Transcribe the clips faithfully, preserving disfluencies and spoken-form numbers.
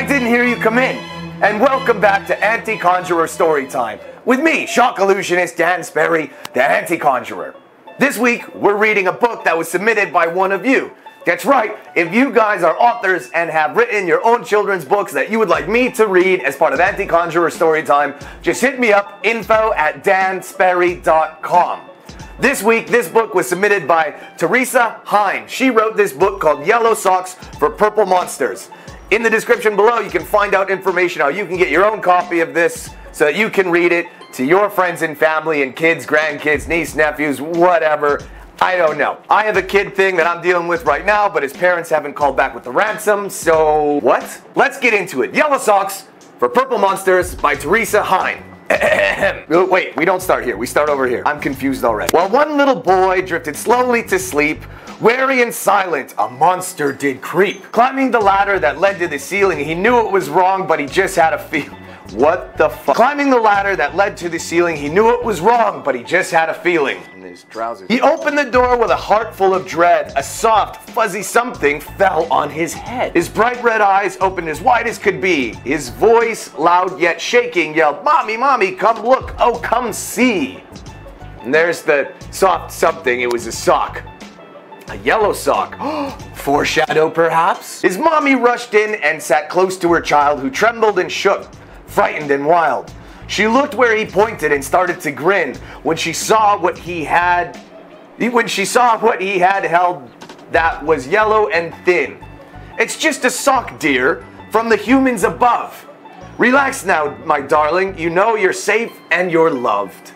I didn't hear you come in. And welcome back to Anti-Conjuror Storytime with me, Shock Illusionist Dan Sperry, the Anti-Conjuror. This week, we're reading a book that was submitted by one of you. That's right, if you guys are authors and have written your own children's books that you would like me to read as part of Anti-Conjuror Storytime, just hit me up, info at dan sperry dot com. This week, this book was submitted by Teresa Heihn. She wrote this book called Yellow Socks for Purple Monsters. In the description below, you can find out information how you can get your own copy of this so that you can read it to your friends and family and kids, grandkids, niece, nephews, whatever. I don't know. I have a kid thing that I'm dealing with right now, but his parents haven't called back with the ransom, so what? Let's get into it. Yellow Socks for Purple Monsters by Teresa Heihn. Wait, we don't start here. We start over here. I'm confused already. While one little boy drifted slowly to sleep, wary and silent, a monster did creep. Climbing the ladder that led to the ceiling, he knew it was wrong, but he just had a feeling. What the fuck? Climbing the ladder that led to the ceiling, he knew it was wrong, but he just had a feeling. In his trousers. He opened the door with a heart full of dread. A soft, fuzzy something fell on his head. His bright red eyes opened as wide as could be. His voice, loud yet shaking, yelled, "Mommy, Mommy, come look, oh, come see." And there's the soft something. It was a sock. A yellow sock. Foreshadow, perhaps? His mommy rushed in and sat close to her child, who trembled and shook, frightened and wild. She looked where he pointed and started to grin when she saw what he had, when she saw what he had held that was yellow and thin. "It's just a sock, dear, from the humans above. Relax now, my darling. You know you're safe and you're loved."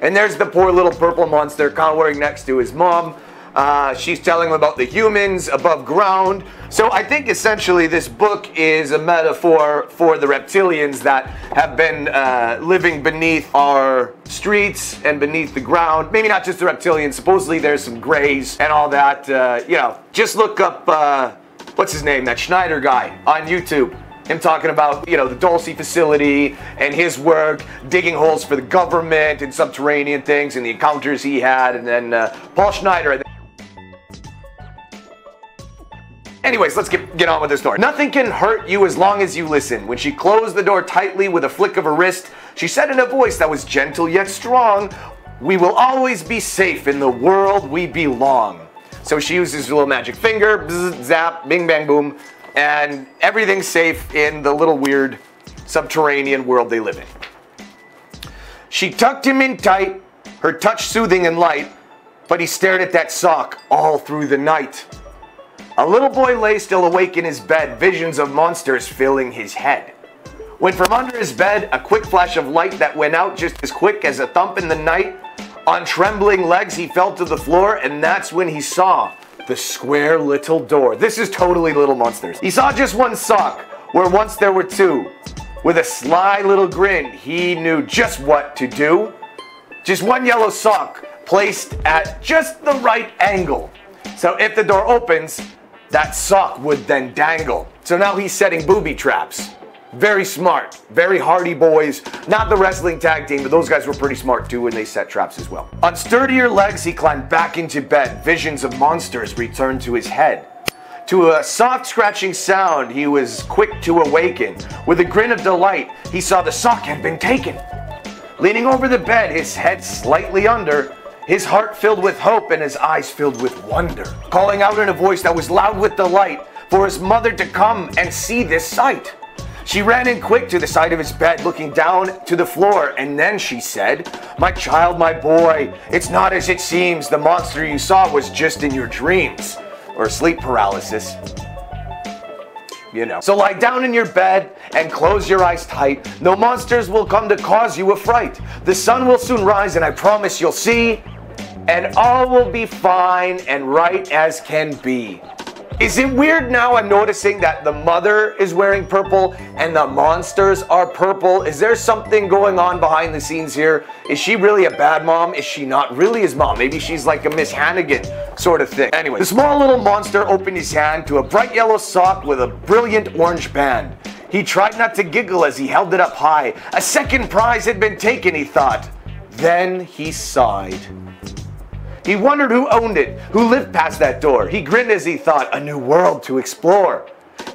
And there's the poor little purple monster cowering next to his mom. Uh, she's telling him about the humans above ground. So I think essentially this book is a metaphor for the reptilians that have been uh, living beneath our streets and beneath the ground. Maybe not just the reptilians. Supposedly there's some greys and all that. Uh, you know, just look up, uh, what's his name, that Schneider guy on YouTube. Him talking about, you know, the Dulce facility and his work, digging holes for the government and subterranean things and the encounters he had. And then uh, Paul Schneider. Anyways, let's get, get on with the story. "Nothing can hurt you as long as you listen." When she closed the door tightly with a flick of her wrist, she said in a voice that was gentle yet strong, "We will always be safe in the world we belong." So she uses her little magic finger, bzz, zap, bing, bang, boom, and everything's safe in the little weird subterranean world they live in. She tucked him in tight, her touch soothing and light, but he stared at that sock all through the night. A little boy lay still awake in his bed, visions of monsters filling his head. When from under his bed, a quick flash of light that went out just as quick as a thump in the night. On trembling legs, he fell to the floor, and that's when he saw the square little door. This is totally Little Monsters. He saw just one sock, where once there were two. With a sly little grin, he knew just what to do. Just one yellow sock, placed at just the right angle. So if the door opens, that sock would then dangle. So now he's setting booby traps. Very smart, very hardy boys. Not the wrestling tag team, but those guys were pretty smart too, and they set traps as well. On sturdier legs, he climbed back into bed. Visions of monsters returned to his head. To a soft scratching sound, he was quick to awaken. With a grin of delight, he saw the sock had been taken. Leaning over the bed, his head slightly under, his heart filled with hope and his eyes filled with wonder, calling out in a voice that was loud with delight for his mother to come and see this sight. She ran in quick to the side of his bed, looking down to the floor, and then she said, "My child, my boy, it's not as it seems. The monster you saw was just in your dreams." Or sleep paralysis. You know. "So lie down in your bed and close your eyes tight. No monsters will come to cause you a fright. The sun will soon rise and I promise you'll see. And all will be fine and right as can be." Is it weird now I'm noticing that the mother is wearing purple and the monsters are purple? Is there something going on behind the scenes here? Is she really a bad mom? Is she not really his mom? Maybe she's like a Miss Hannigan sort of thing. Anyway, the small little monster opened his hand to a bright yellow sock with a brilliant orange band. He tried not to giggle as he held it up high. A second prize had been taken, he thought. Then he sighed. He wondered who owned it, who lived past that door. He grinned as he thought, a new world to explore.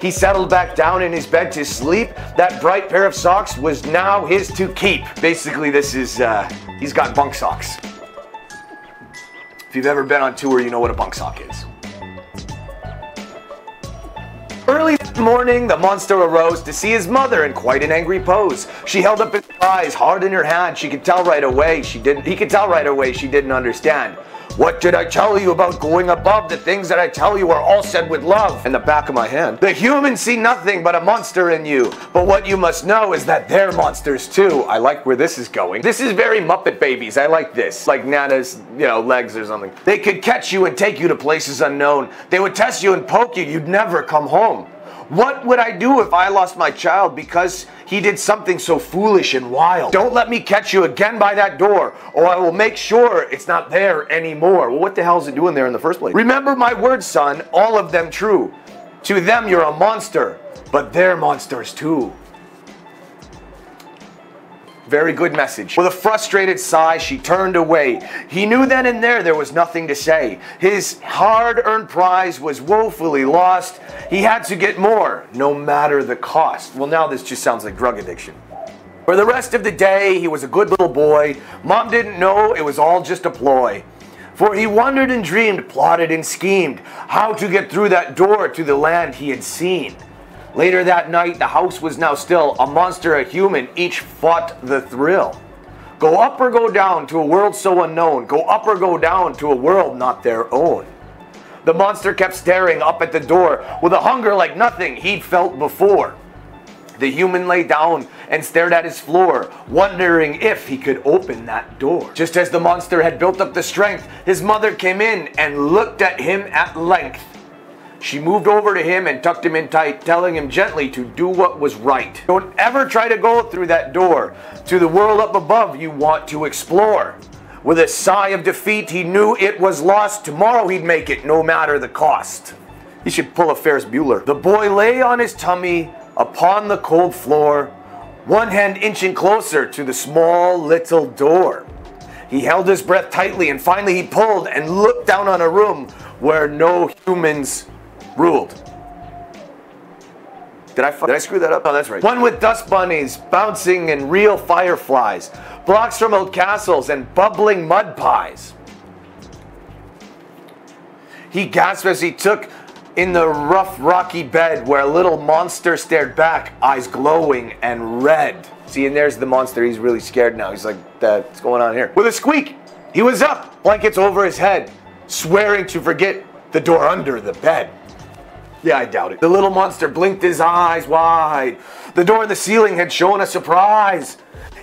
He settled back down in his bed to sleep. That bright pair of socks was now his to keep. Basically, this is, uh, he's got bunk socks. If you've ever been on tour, you know what a bunk sock is. Early that morning, the monster arose to see his mother in quite an angry pose. She held up his eyes, hard in her hand. She could tell right away she didn't, he could tell right away she didn't understand. What did I tell you about going above? The things that I tell you are all said with love. In the back of my hand. The humans see nothing but a monster in you. But what you must know is that they're monsters too. I like where this is going. This is very Muppet Babies. I like this. Like Nana's, you know, legs or something. They could catch you and take you to places unknown. They would test you and poke you. You'd never come home. What would I do if I lost my child because he did something so foolish and wild? Don't let me catch you again by that door, or I will make sure it's not there anymore. Well, what the hell is it doing there in the first place? Remember my words, son, all of them true. To them, you're a monster, but they're monsters too. Very good message. With a frustrated sigh, she turned away. He knew then and there there was nothing to say. His hard-earned prize was woefully lost. He had to get more, no matter the cost. Well, now this just sounds like drug addiction. For the rest of the day, he was a good little boy. Mom didn't know it was all just a ploy. For he wondered and dreamed, plotted and schemed, how to get through that door to the land he had seen. Later that night, the house was now still. A monster, a human, each fought the thrill. Go up or go down to a world so unknown. Go up or go down to a world not their own. The monster kept staring up at the door with a hunger like nothing he'd felt before. The human lay down and stared at his floor, wondering if he could open that door. Just as the monster had built up the strength, his mother came in and looked at him at length. She moved over to him and tucked him in tight, telling him gently to do what was right. Don't ever try to go through that door to the world up above you want to explore. With a sigh of defeat, he knew it was lost. Tomorrow he'd make it, no matter the cost. He should pull a Ferris Bueller. The boy lay on his tummy upon the cold floor, one hand inching closer to the small little door. He held his breath tightly, and finally he pulled and looked down on a room where no humans ruled. Did I, did I screw that up? Oh, that's right. One with dust bunnies, bouncing and real fireflies, blocks from old castles, and bubbling mud pies. He gasped as he took in the rough, rocky bed where a little monster stared back, eyes glowing and red. See, and there's the monster. He's really scared now. He's like, what's going on here? With a squeak, he was up, blankets over his head, swearing to forget the door under the bed. Yeah, I doubt it. The little monster blinked his eyes wide. The door in the ceiling had shown a surprise.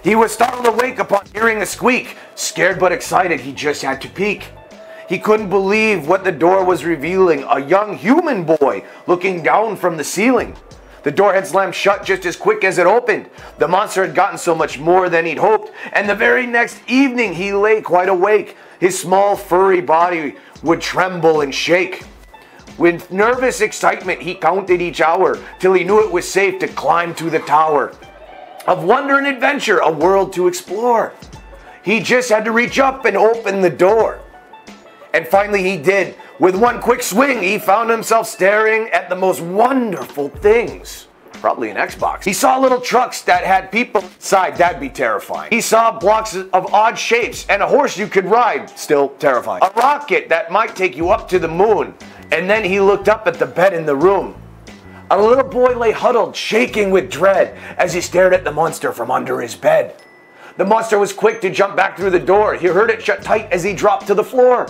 He was startled awake upon hearing a squeak. Scared but excited, he just had to peek. He couldn't believe what the door was revealing. A young human boy looking down from the ceiling. The door had slammed shut just as quick as it opened. The monster had gotten so much more than he'd hoped. And the very next evening, he lay quite awake. His small furry body would tremble and shake. With nervous excitement, he counted each hour till he knew it was safe to climb to the tower. Of wonder and adventure, a world to explore. He just had to reach up and open the door. And finally he did. With one quick swing, he found himself staring at the most wonderful things. Probably an Xbox. He saw little trucks that had people inside. That'd be terrifying. He saw blocks of odd shapes and a horse you could ride. Still terrifying. A rocket that might take you up to the moon. And then he looked up at the bed in the room. A little boy lay huddled, shaking with dread, as he stared at the monster from under his bed. The monster was quick to jump back through the door. He heard it shut tight as he dropped to the floor.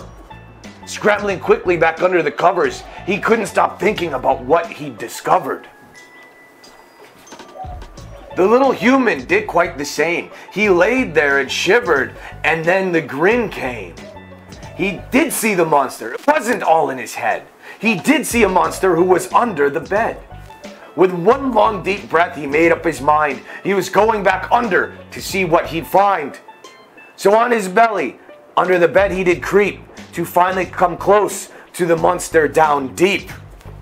Scrambling quickly back under the covers, he couldn't stop thinking about what he'd discovered. The little human did quite the same. He laid there and shivered, and then the grin came. He did see the monster. It wasn't all in his head. He did see a monster who was under the bed. With one long deep breath, he made up his mind. He was going back under to see what he'd find. So on his belly, under the bed he did creep, to finally come close to the monster down deep.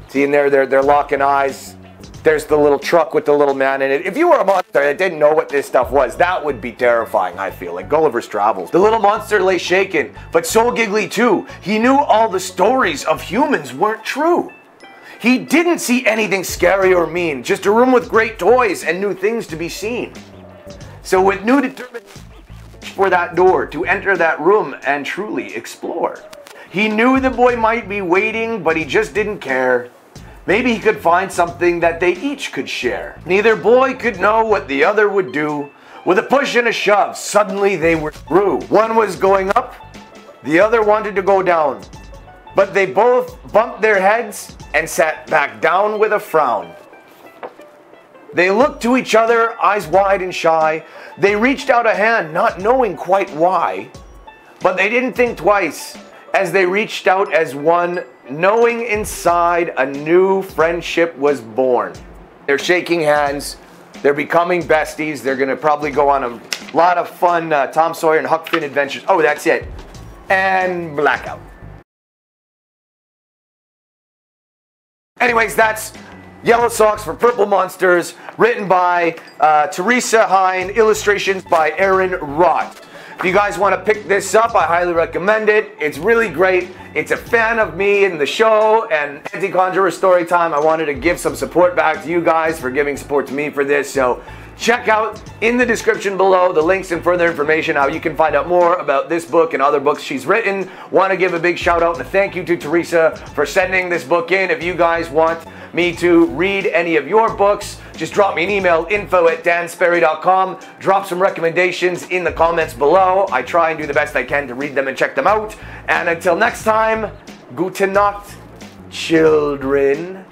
See, and there, they're, they're locking eyes. There's the little truck with the little man in it. If you were a monster that didn't know what this stuff was, that would be terrifying, I feel like. Gulliver's Travels. The little monster lay shaken, but so giggly too. He knew all the stories of humans weren't true. He didn't see anything scary or mean, just a room with great toys and new things to be seen. So with new determination for that door to enter that room and truly explore. He knew the boy might be waiting, but he just didn't care. Maybe he could find something that they each could share. Neither boy could know what the other would do. With a push and a shove, suddenly they were through. One was going up, the other wanted to go down. But they both bumped their heads and sat back down with a frown. They looked to each other, eyes wide and shy. They reached out a hand, not knowing quite why. But they didn't think twice, as they reached out as one, knowing inside a new friendship was born. They're shaking hands. They're becoming besties. They're going to probably go on a lot of fun uh, Tom Sawyer and Huck Finn adventures. Oh, that's it. And blackout. Anyways, that's Yellow Socks for Purple Monsters, written by uh, Teresa Heihn, illustrations by Erin Raught. If you guys want to pick this up, I highly recommend it. It's really great. It's a fan of me and the show and Anti-Conjuror Storytime. I wanted to give some support back to you guys for giving support to me for this. So check out in the description below the links and further information how you can find out more about this book and other books she's written. Want to give a big shout out and a thank you to Teresa for sending this book in. If you guys want me to read any of your books, just drop me an email, info at dan sperry dot com. Drop some recommendations in the comments below. I try and do the best I can to read them and check them out. And until next time, gute Nacht, children.